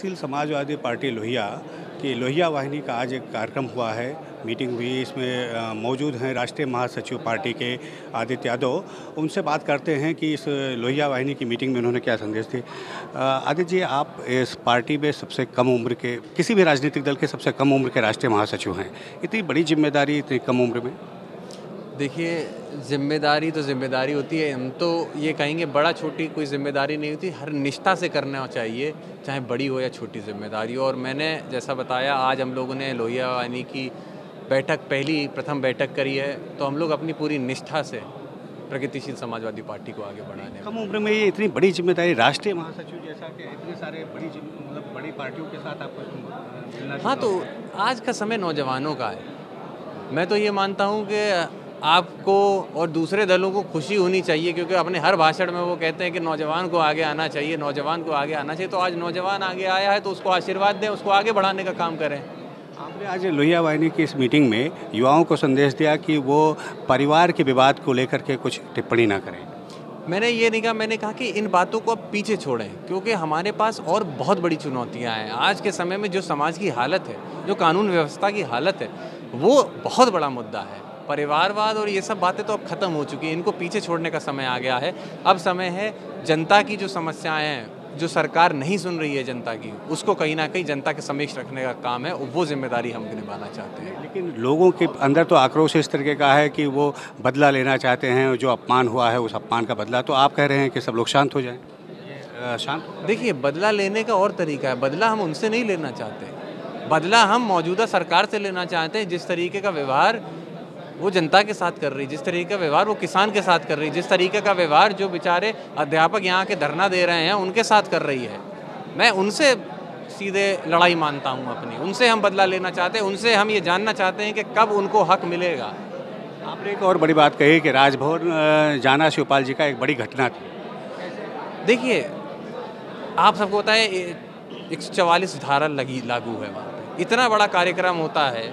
प्रगतिशील समाजवादी पार्टी लोहिया की लोहिया वाहिनी का आज एक कार्यक्रम हुआ है, मीटिंग हुई। इसमें मौजूद हैं राष्ट्रीय महासचिव पार्टी के आदित्य यादव। उनसे बात करते हैं कि इस लोहिया वाहिनी की मीटिंग में उन्होंने क्या संदेश दिए। आदित्य जी, आप इस पार्टी में सबसे कम उम्र के, किसी भी राजनीतिक दल के सबसे कम उम्र के राष्ट्रीय महासचिव हैं। इतनी बड़ी जिम्मेदारी इतनी कम उम्र में। देखिए, जिम्मेदारी तो जिम्मेदारी होती है। हम तो ये कहेंगे बड़ा छोटी कोई जिम्मेदारी नहीं होती, हर निष्ठा से करना चाहिए, चाहे बड़ी हो या छोटी जिम्मेदारी हो। और मैंने जैसा बताया, आज हम लोगों ने लोहिया वाहिनी की बैठक, प्रथम बैठक करी है, तो हम लोग अपनी पूरी निष्ठा से प्रगतिशील समाजवादी पार्टी को आगे बढ़ाने। कम उम्र में ये इतनी बड़ी जिम्मेदारी, राष्ट्रीय महासचिव जैसा कि इतने सारे बड़ी पार्टियों के साथ आपको। हाँ, तो आज का समय नौजवानों का है। मैं तो ये मानता हूँ कि आपको और दूसरे दलों को खुशी होनी चाहिए, क्योंकि अपने हर भाषण में वो कहते हैं कि नौजवान को आगे आना चाहिए, नौजवान को आगे आना चाहिए। तो आज नौजवान आगे आया है, तो उसको आशीर्वाद दें, उसको आगे बढ़ाने का काम करें। आपने आज लोहिया वाहिनी की इस मीटिंग में युवाओं को संदेश दिया कि वो परिवार के विवाद को लेकर के कुछ टिप्पणी ना करें। मैंने ये नहीं कहा, मैंने कहा कि इन बातों को अब पीछे छोड़ें, क्योंकि हमारे पास और बहुत बड़ी चुनौतियाँ हैं। आज के समय में जो समाज की हालत है, जो कानून व्यवस्था की हालत है, वो बहुत बड़ा मुद्दा है। परिवारवाद और ये सब बातें तो अब खत्म हो चुकी हैं, इनको पीछे छोड़ने का समय आ गया है। अब समय है जनता की जो समस्याएं हैं, जो सरकार नहीं सुन रही है जनता की, उसको कहीं ना कहीं जनता के समक्ष रखने का काम है, वो जिम्मेदारी हम निभाना चाहते हैं। लेकिन लोगों के अंदर तो आक्रोश इस तरीके का है कि वो बदला लेना चाहते हैं, जो अपमान हुआ है उस अपमान का बदला। तो आप कह रहे हैं कि सब लोग शांत हो जाएं। शांत, देखिए, बदला लेने का और तरीका है। बदला हम उनसे नहीं लेना चाहते, बदला हम मौजूदा सरकार से लेना चाहते हैं। जिस तरीके का व्यवहार वो जनता के साथ कर रही, जिस तरीके का व्यवहार वो किसान के साथ कर रही, जिस तरीके का व्यवहार जो बेचारे अध्यापक यहाँ के धरना दे रहे हैं उनके साथ कर रही है, मैं उनसे सीधे लड़ाई मानता हूँ अपनी। उनसे हम बदला लेना चाहते हैं, उनसे हम ये जानना चाहते हैं कि कब उनको हक मिलेगा। आपने एक और बड़ी बात कही कि राजभवन जाना शिवपाल जी का एक बड़ी घटना थी। देखिए, आप सबको पता है 144 धारा लागू है वहाँ पर। इतना बड़ा कार्यक्रम होता है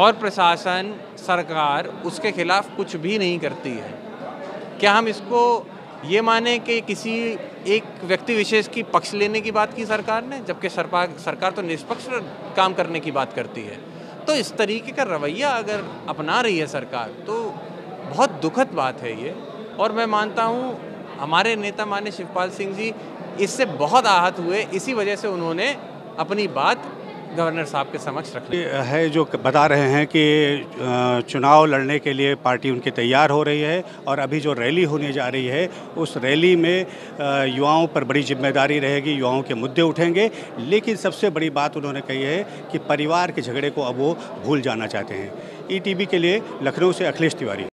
और प्रशासन, सरकार उसके खिलाफ कुछ भी नहीं करती है। क्या हम इसको ये माने कि किसी एक व्यक्ति विशेष की पक्ष लेने की बात की सरकार ने, जबकि सरकार तो निष्पक्ष काम करने की बात करती है। तो इस तरीके का रवैया अगर अपना रही है सरकार, तो बहुत दुखद बात है ये। और मैं मानता हूँ हमारे नेता माननीय शिवपाल सिंह जी इससे बहुत आहत हुए, इसी वजह से उन्होंने अपनी बात गवर्नर साहब के समक्ष रखनी है। जो बता रहे हैं कि चुनाव लड़ने के लिए पार्टी उनकी तैयार हो रही है, और अभी जो रैली होने जा रही है उस रैली में युवाओं पर बड़ी जिम्मेदारी रहेगी, युवाओं के मुद्दे उठेंगे। लेकिन सबसे बड़ी बात उन्होंने कही है कि परिवार के झगड़े को अब वो भूल जाना चाहते हैं। ETV के लिए लखनऊ से अखिलेश तिवारी।